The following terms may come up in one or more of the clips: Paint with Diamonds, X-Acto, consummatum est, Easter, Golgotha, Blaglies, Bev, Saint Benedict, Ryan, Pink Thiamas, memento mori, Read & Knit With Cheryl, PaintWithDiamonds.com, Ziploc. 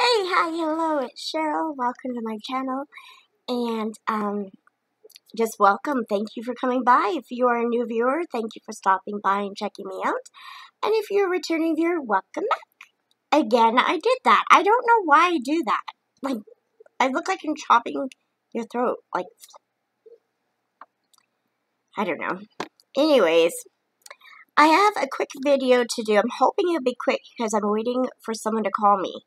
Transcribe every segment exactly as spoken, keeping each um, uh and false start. Hey, hi, hello, it's Cheryl. Welcome to my channel, and um, just welcome. Thank you for coming by. If you are a new viewer, thank you for stopping by and checking me out. And if you're a returning viewer, welcome back. Again, I did that. I don't know why I do that. Like, I look like I'm chopping your throat. Like, I don't know. Anyways, I have a quick video to do. I'm hoping it'll be quick because I'm waiting for someone to call me.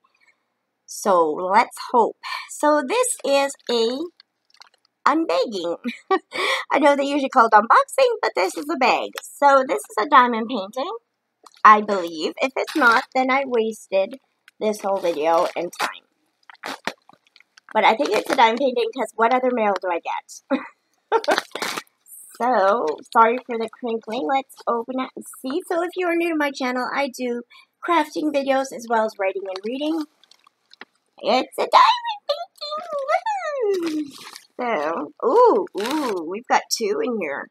So let's hope. So this is a unbagging. I know they usually call it unboxing, but this is a bag. So this is a diamond painting, I believe. If it's not, then I wasted this whole video and time. But I think it's a diamond painting because what other mail do I get? So, sorry for the crinkling. Let's open it and see. So if you are new to my channel, I do crafting videos as well as writing and reading. It's a diamond painting! So, ooh, ooh, we've got two in here.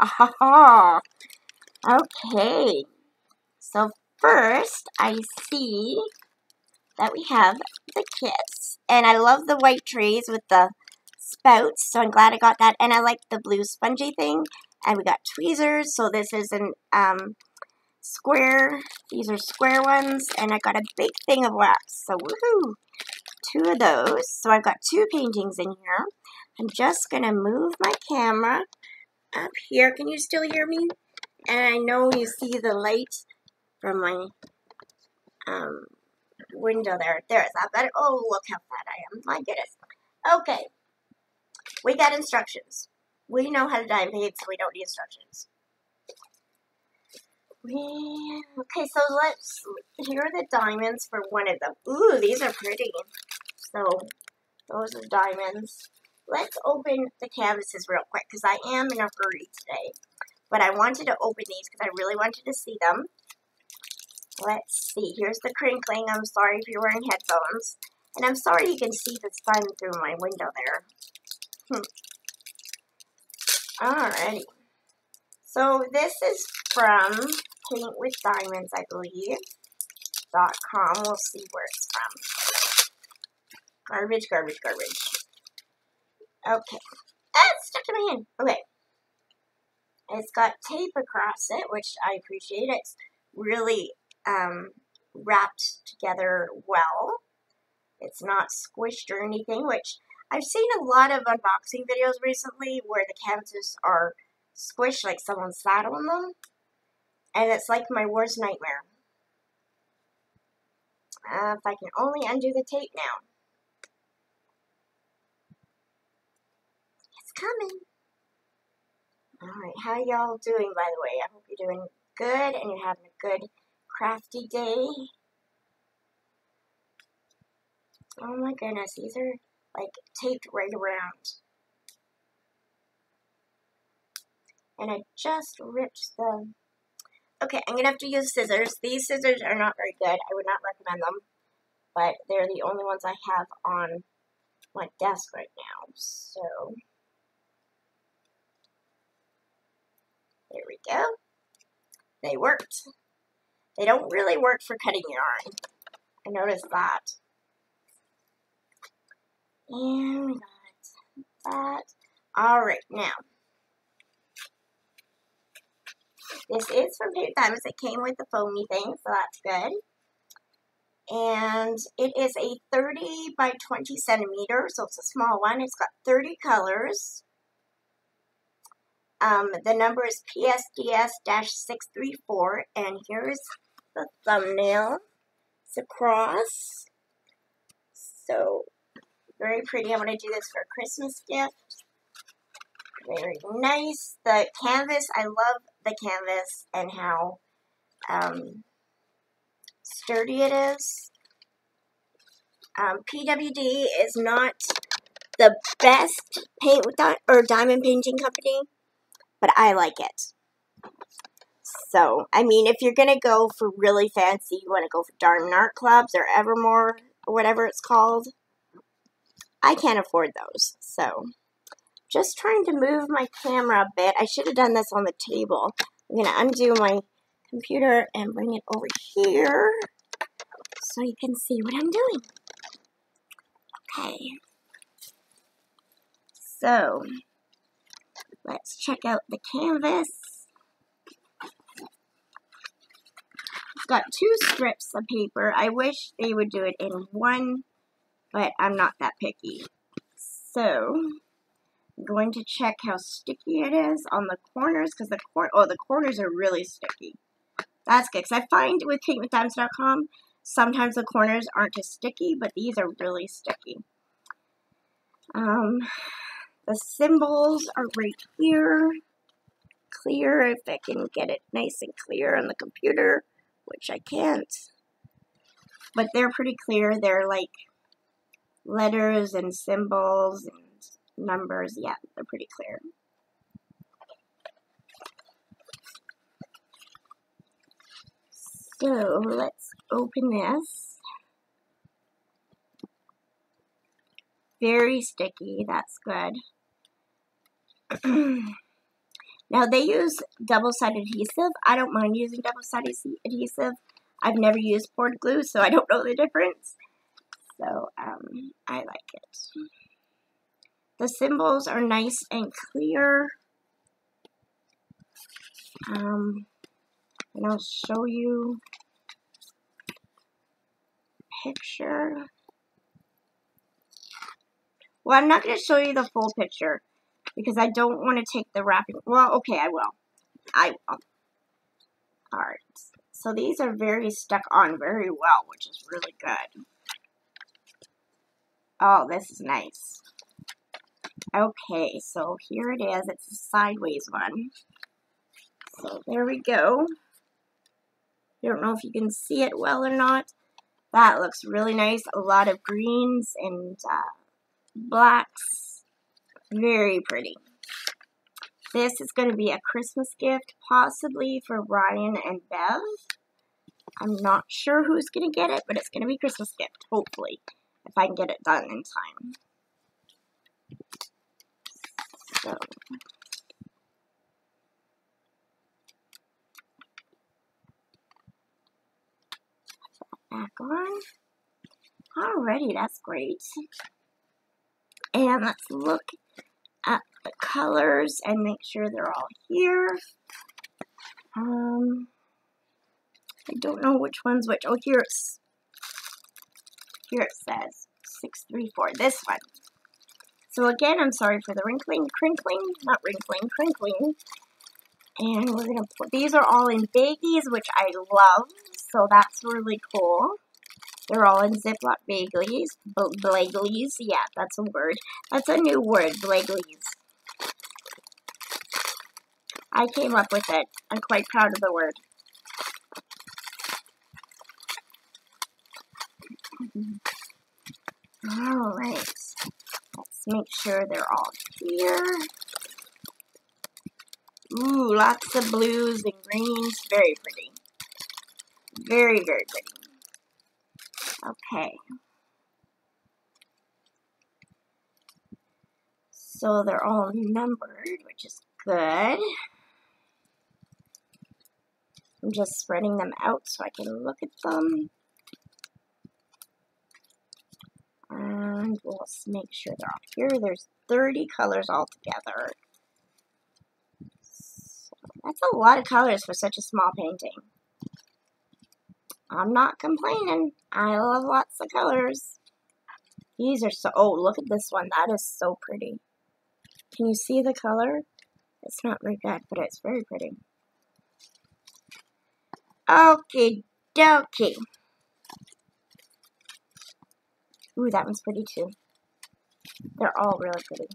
Ha ha ha. Okay. So first, I see that we have the kits. And I love the white trays with the spouts, so I'm glad I got that. And I like the blue spongy thing. And we got tweezers, so this is an um, square. These are square ones. And I got a big thing of wax, so woohoo! Two of those. So I've got two paintings in here. I'm just going to move my camera up here. Can you still hear me? And I know you see the light from my um, window there. There it's up. Oh, look how fat I am. My goodness. Okay. We got instructions. We know how to diamond paint, so we don't need instructions. We, okay, so let's, here are the diamonds for one of them. Ooh, these are pretty. So, those are diamonds. Let's open the canvases real quick, because I am in a hurry today. But I wanted to open these, because I really wanted to see them. Let's see, here's the crinkling. I'm sorry if you're wearing headphones. And I'm sorry you can see the sun through my window there. Hmm. Alrighty. So this is from Paint with Diamonds, I believe, dot com. We'll see where it's from. Garbage, garbage, garbage. Okay. Ah, it's stuck to my hand. Okay. It's got tape across it, which I appreciate. It's really um, wrapped together well. It's not squished or anything, which I've seen a lot of unboxing videos recently where the canvases are squished like someone sat on them, and it's like my worst nightmare. Uh, if I can only undo the tape now. It's coming. Alright, how y'all doing, by the way? I hope you're doing good and you're having a good crafty day. Oh my goodness, these are like taped right around. And I just ripped them. Okay, I'm gonna have to use scissors. These scissors are not very good. I would not recommend them, but they're the only ones I have on my desk right now. So there we go. They worked. They don't really work for cutting yarn. I noticed that. And we got that. Alright, now. This is from Pink Thiamas. It came with the foamy thing, so that's good. And it is a thirty by twenty centimeter, so it's a small one. It's got thirty colors. Um, the number is P S D S six three four, and here's the thumbnail. It's a cross. So, very pretty. I want to do this for a Christmas gift. Very nice. The canvas, I love the canvas and how um, sturdy it is. Um, P W D is not the best paint with di or diamond painting company, but I like it. So, I mean, if you're going to go for really fancy, you want to go for Darn Art Clubs or Evermore or whatever it's called. I can't afford those, so just trying to move my camera a bit. I should have done this on the table. I'm going to undo my computer and bring it over here so you can see what I'm doing. Okay. So, let's check out the canvas. It's got two strips of paper. I wish they would do it in one, but I'm not that picky. So, I'm going to check how sticky it is on the corners, because the, cor oh, the corners are really sticky. That's good, because I find with Paint With Diamonds dot com, sometimes the corners aren't as sticky, but these are really sticky. Um, the symbols are right here. Clear, if I can get it nice and clear on the computer, which I can't. But they're pretty clear. They're like letters and symbols and numbers. Yeah, they're pretty clear. So let's open this. Very sticky, that's good. Now they use double-sided adhesive. I don't mind using double-sided adhesive. I've never used poured glue, so I don't know the difference. So um, I like it. The symbols are nice and clear. Um, and I'll show you a picture. Well, I'm not going to show you the full picture because I don't want to take the wrapping. Well, okay, I will. I will. All right. So these are very stuck on very well, which is really good. Oh, this is nice. Okay, so here it is. It's a sideways one. So there we go. I don't know if you can see it well or not. That looks really nice. A lot of greens and uh, blacks. Very pretty. This is going to be a Christmas gift, possibly for Ryan and Bev. I'm not sure who's going to get it, but it's going to be a Christmas gift, hopefully, if I can get it done in time. So. Back on. Alrighty, that's great. And let's look at the colors and make sure they're all here. Um, I don't know which one's which. Oh, here it's, here it says six three four, this one. So again, I'm sorry for the wrinkling, crinkling, not wrinkling, crinkling. And we're going to put, these are all in baggies, which I love. So that's really cool. They're all in Ziploc baggies. Blaglies. Yeah, that's a word. That's a new word, blaglies. I came up with it. I'm quite proud of the word. Alright. Let's make sure they're all here. Ooh, lots of blues and greens. Very pretty. Very, very pretty. Okay. So they're all numbered, which is good. I'm just spreading them out so I can look at them. And we'll make sure they're all here. There's thirty colors all together. So that's a lot of colors for such a small painting. I'm not complaining. I love lots of colors. These are so... Oh, look at this one. That is so pretty. Can you see the color? It's not very good, but it's very pretty. Okie dokie. Ooh, that one's pretty too. They're all really pretty.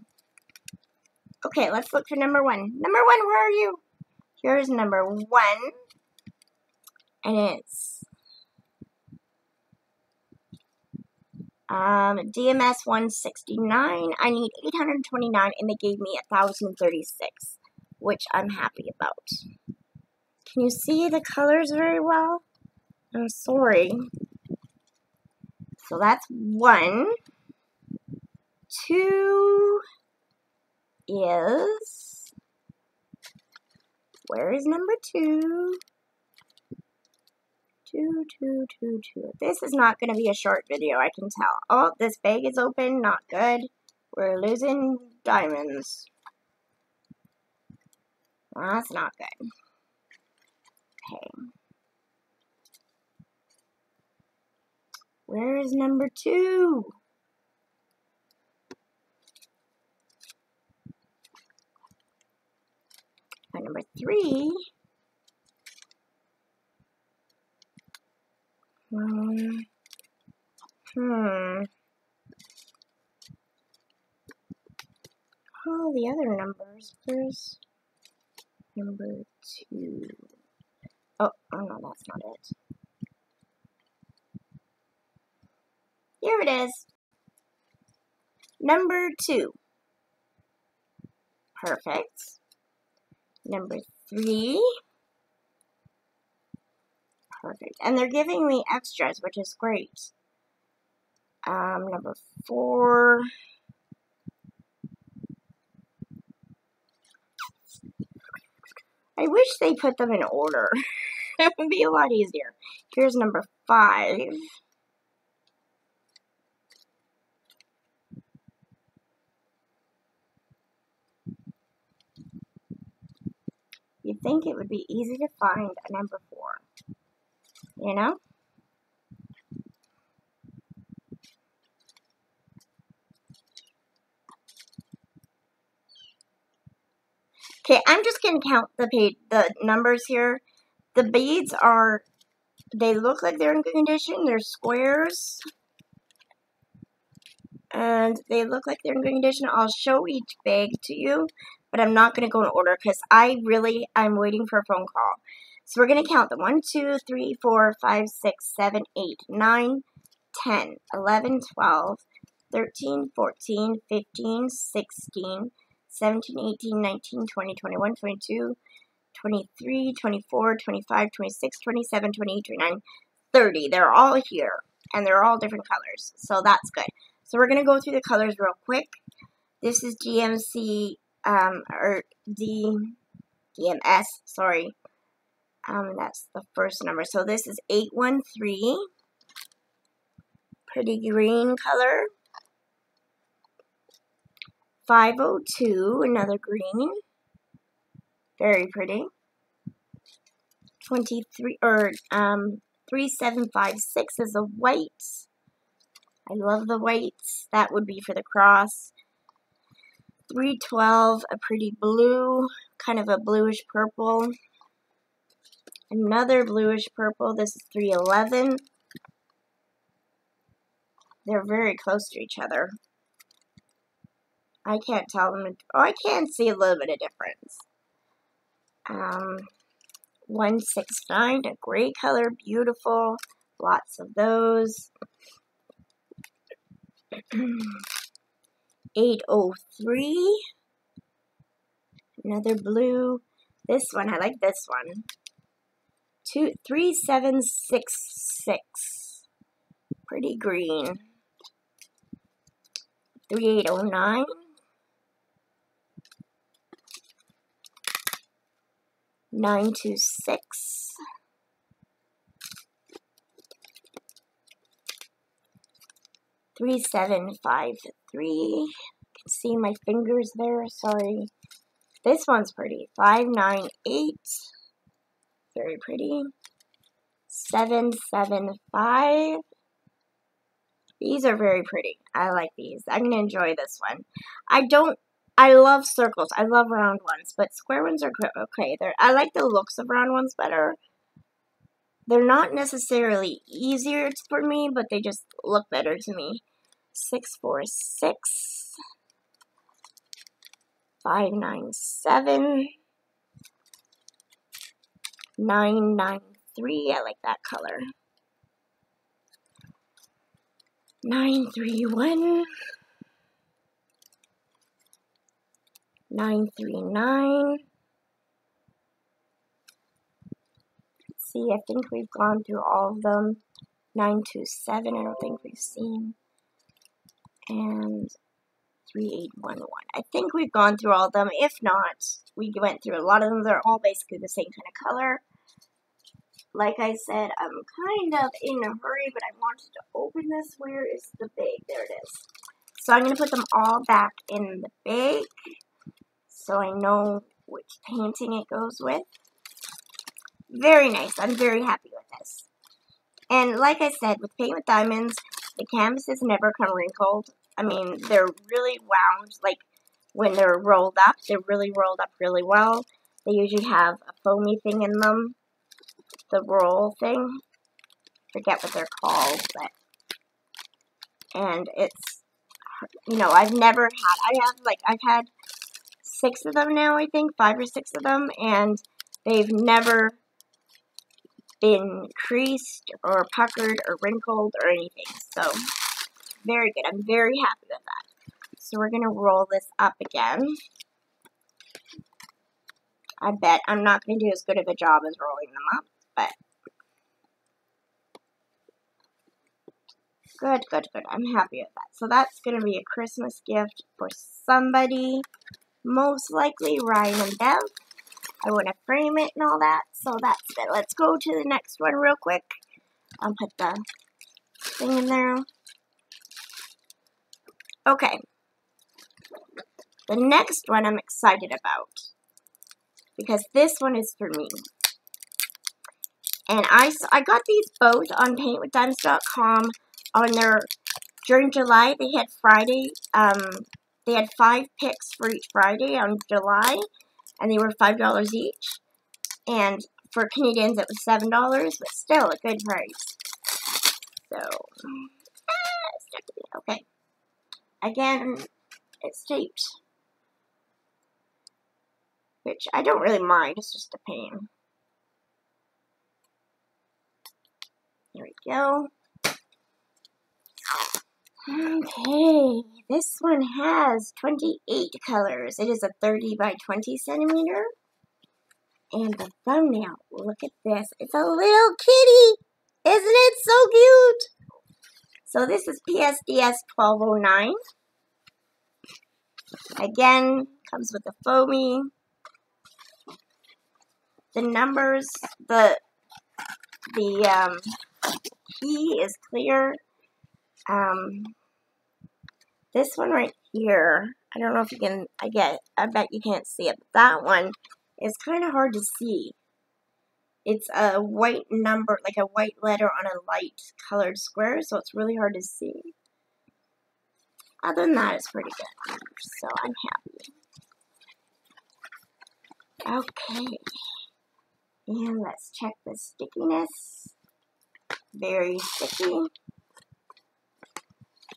Okay, let's look for number one. Number one, where are you? Here's number one. And it's... Um, D M S one sixty-nine, I need eight hundred twenty-nine, and they gave me one thousand thirty-six, which I'm happy about. Can you see the colors very well? I'm sorry. So that's one. Two is, where is number two? Two, two, two, two. This is not going to be a short video, I can tell. Oh, this bag is open. Not good. We're losing diamonds. Well, that's not good. Okay. Where is number two? And number three. Um, hmm. All the other numbers, there's number two. Oh, oh no, that's not it. Here it is. Number two. Perfect. Number three. Perfect. And they're giving me extras, which is great. Um, number four. I wish they put them in order. It would be a lot easier. Here's number five. You'd think it would be easy to find a number four. You know? Okay, I'm just going to count the page, the numbers here. The beads are, they look like they're in good condition. They're squares. And they look like they're in good condition. I'll show each bag to you, but I'm not going to go in order because I really, I'm waiting for a phone call. So we're going to count them. one, two, three, four, five, six, seven, eight, nine, ten, eleven, twelve, thirteen, fourteen, fifteen, sixteen, seventeen, eighteen, nineteen, twenty, twenty-one, twenty-two, twenty-three, twenty-four, twenty-five, twenty-six, twenty-seven, twenty-eight, twenty-nine, thirty. They're all here, and they're all different colors. So that's good. So we're going to go through the colors real quick. This is G M C, um, or D, D M S, sorry. Um, that's the first number. So this is eight one three. Pretty green color. five oh two, another green. Very pretty. twenty-three, or um, three seven five six is a white. I love the whites. That would be for the cross. three twelve, a pretty blue, kind of a bluish purple. Another bluish purple. This is three eleven. They're very close to each other. I can't tell them. Oh, I can see a little bit of difference. Um, one six nine, a gray color, beautiful. Lots of those. eight oh three, another blue. This one, I like this one. Two, three, seven, six, six. Pretty green. three eight oh nine. nine two six. three seven five three. You can see my fingers there, sorry. This one's pretty. five nine eight. Very pretty. seven seven five. These are very pretty. I like these. I'm going to enjoy this one. I don't, I love circles. I love round ones, but square ones are okay. They're, I like the looks of round ones better. They're not necessarily easier for me, but they just look better to me. six four six. five nine seven. nine nine three, I like that color. nine three one. nine three nine. Let's see, I think we've gone through all of them. nine two seven, I don't think we've seen. And three eight one one. I think we've gone through all of them. If not, we went through a lot of them. They're all basically the same kind of color. Like I said, I'm kind of in a hurry, but I wanted to open this. Where is the bag? There it is. So I'm going to put them all back in the bag so I know which painting it goes with. Very nice. I'm very happy with this. And like I said, with Paint with Diamonds, the canvases never come wrinkled. I mean, they're really wound. Like, when they're rolled up, they're really rolled up really well. They usually have a foamy thing in them. The roll thing. Forget what they're called, but... And it's... You know, I've never had... I have, like, I've had six of them now, I think. Five or six of them. And they've never been creased or puckered or wrinkled or anything. So, very good. I'm very happy with that. So, we're going to roll this up again. I bet I'm not going to do as good of a job as rolling them up, but good, good, good. I'm happy with that. So that's going to be a Christmas gift for somebody, most likely Ryan and Bev. I want to frame it and all that, so that's it. Let's go to the next one real quick. I'll put the thing in there. Okay. The next one I'm excited about, because this one is for me. And I, I got these both on Paint with Diamonds dot com on their, during July, they had Friday, um, they had five picks for each Friday on July, and they were five dollars each. And for Canadians, it was seven dollars, but still a good price. So, ah, okay. Again, it's taped, which I don't really mind, it's just a pain. There we go. Okay, this one has twenty-eight colors. It is a thirty by twenty centimeter. And the thumbnail, look at this. It's a little kitty! Isn't it so cute? So this is P S D S twelve oh nine. Again, comes with a foamy. The numbers, the the um, key is clear. Um, this one right here, I don't know if you can. I get. I bet you can't see it. But that one is kind of hard to see. It's a white number, like a white letter on a light colored square, so it's really hard to see. Other than that, it's pretty good. So I'm happy. Okay. And let's check the stickiness. Very sticky.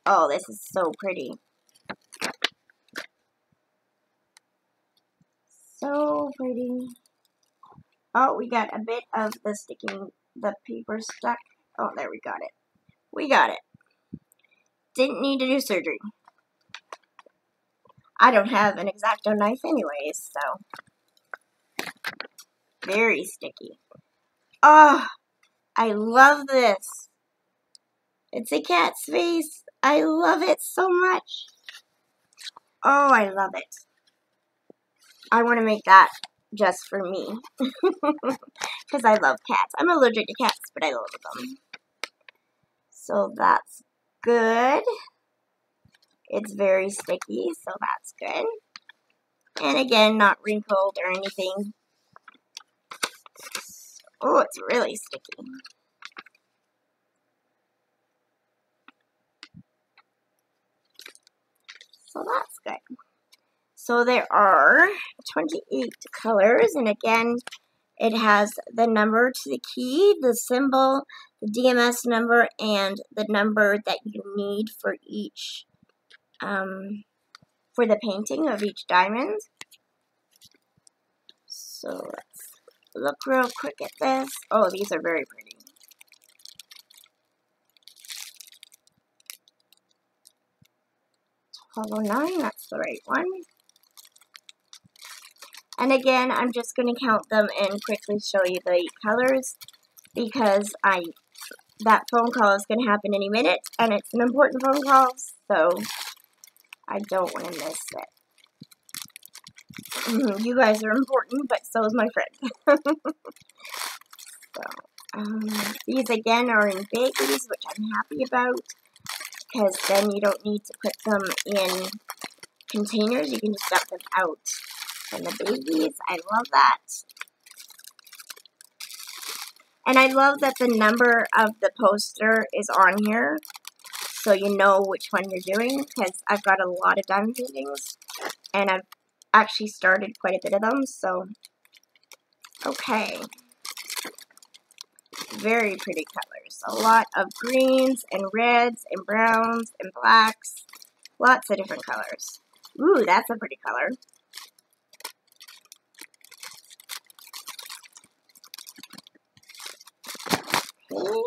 Oh, this is so pretty. So pretty. Oh, we got a bit of the sticking, the paper stuck. Oh, there, we got it. We got it. Didn't need to do surgery. I don't have an X-Acto knife anyways, so... Very sticky. Oh, I love this. It's a cat's face. I love it so much. Oh, I love it. I want to make that just for me. Because I love cats. I'm allergic to cats, but I love them. So that's good. It's very sticky, so that's good. And again, not wrinkled or anything. Oh, it's really sticky. So that's good. So there are twenty-eight colors, and again, it has the number to the key, the symbol, the D M S number, and the number that you need for each, um, for the painting of each diamond. So let's look real quick at this. Oh, these are very pretty. twelve oh nine, that's the right one. And again, I'm just going to count them and quickly show you the colors because I that phone call is going to happen any minute, and it's an important phone call, so I don't want to miss it. You guys are important, but so is my friend. So Um, these again are in baggies, which I'm happy about, because then you don't need to put them in containers. You can just dump them out from the baggies. I love that. And I love that the number of the poster is on here, so you know which one you're doing, because I've got a lot of diamond paintings, and I've actually started quite a bit of them, so, okay. Very pretty colors. A lot of greens and reds and browns and blacks. Lots of different colors. Ooh, that's a pretty color. Okay.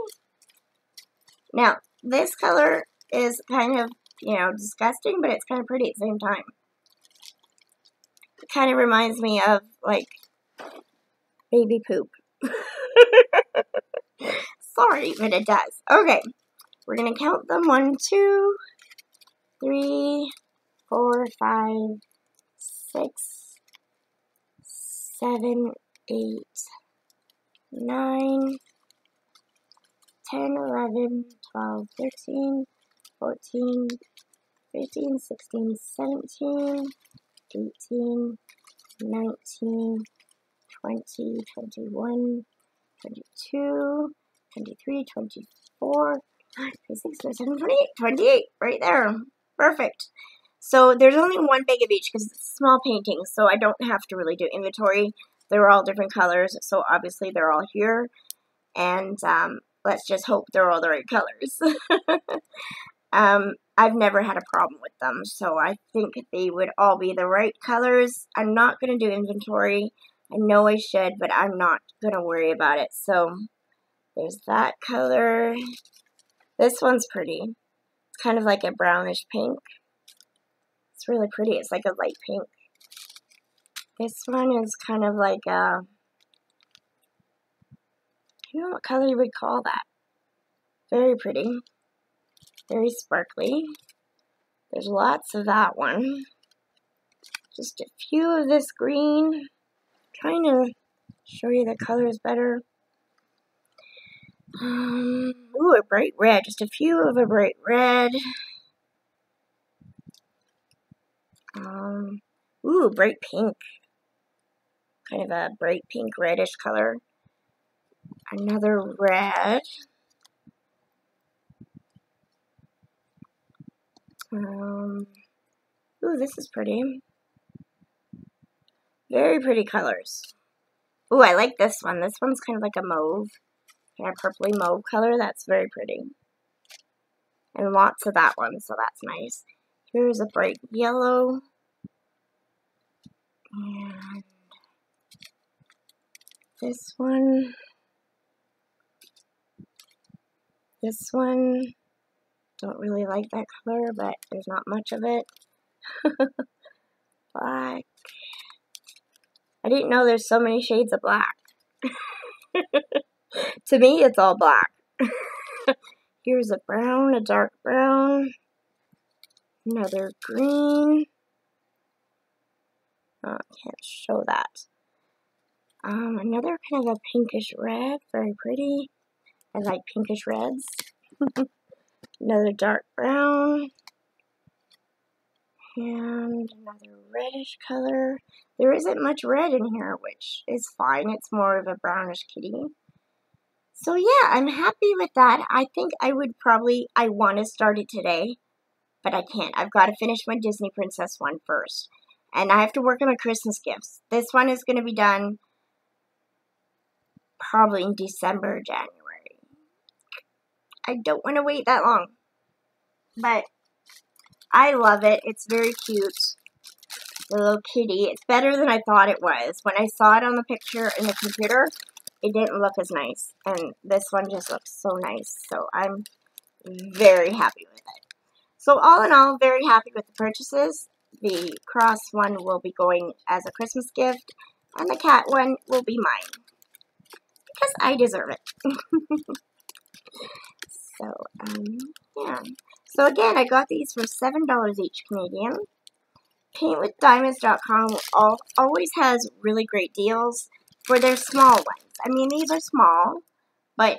Now, this color is kind of, you know, disgusting, but it's kind of pretty at the same time. It kind of reminds me of, like, baby poop. Sorry, but it does. Okay, we're going to count them. One, two, three, four, five, six, seven, eight, nine, ten, eleven, twelve, thirteen, fourteen, fifteen, sixteen, seventeen, eighteen, nineteen, twenty, twenty-one, twenty-two, twenty-three, twenty-four, twenty-six, twenty-seven, twenty-eight, twenty-eight, right there. Perfect. So there's only one bag of each because it's a small painting, so I don't have to really do inventory. They're all different colors, so obviously they're all here. And um, let's just hope they're all the right colors. um, I've never had a problem with them, so I think they would all be the right colors. I'm not going to do inventory. I know I should, but I'm not going to worry about it. So there's that color. This one's pretty. It's kind of like a brownish pink. It's really pretty. It's like a light pink. This one is kind of like a, I don't know what color you would call that. Very pretty. Very sparkly. There's lots of that one. Just a few of this green. Trying to show you the colors better. Um, ooh, a bright red. Just a few of a bright red. Um, ooh, bright pink. Kind of a bright pink reddish color. Another red. Um, ooh, this is pretty. Very pretty colors. Ooh, I like this one. This one's kind of like a mauve. Yeah, purpley mauve color. That's very pretty. And lots of that one, so that's nice. Here's a bright yellow. And this one. This one. Don't really like that color, but there's not much of it. Black. I didn't know there's so many shades of black. To me, it's all black. Here's a brown, a dark brown. Another green. Oh, I can't show that. Um, another kind of a pinkish red. Very pretty. I like pinkish reds. Another dark brown. And another reddish color. There isn't much red in here, which is fine. It's more of a brownish kitty. So yeah, I'm happy with that. I think I would probably, I want to start it today, but I can't. I've got to finish my Disney Princess one first. And I have to work on my Christmas gifts. This one is going to be done probably in December, January. I don't want to wait that long. But I love it. It's very cute. The little kitty. It's better than I thought it was. When I saw it on the picture in the computer, it didn't look as nice. And this one just looks so nice. So I'm very happy with it. So all in all, very happy with the purchases. The cross one will be going as a Christmas gift. And the cat one will be mine. Because I deserve it. So, um, yeah. So again, I got these for seven dollars each Canadian. Paint with Diamonds dot com always has really great deals for their small ones. I mean, these are small, but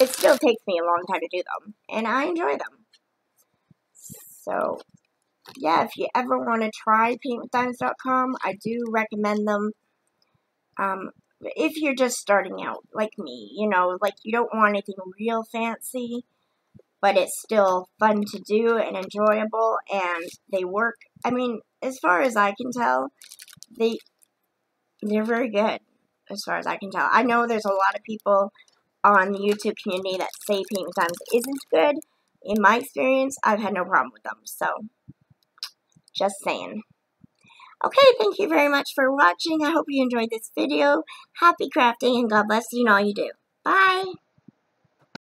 it still takes me a long time to do them, and I enjoy them. So, yeah, if you ever want to try Paint With Diamonds dot com, I do recommend them. Um, if you're just starting out, like me, you know, like you don't want anything real fancy, but it's still fun to do and enjoyable, and they work. I mean, as far as I can tell, they, they're very good, as far as I can tell. I know there's a lot of people on the YouTube community that say Paint With Diamonds isn't good. In my experience, I've had no problem with them, so just saying. Okay, thank you very much for watching. I hope you enjoyed this video. Happy crafting, and God bless you in all you do. Bye!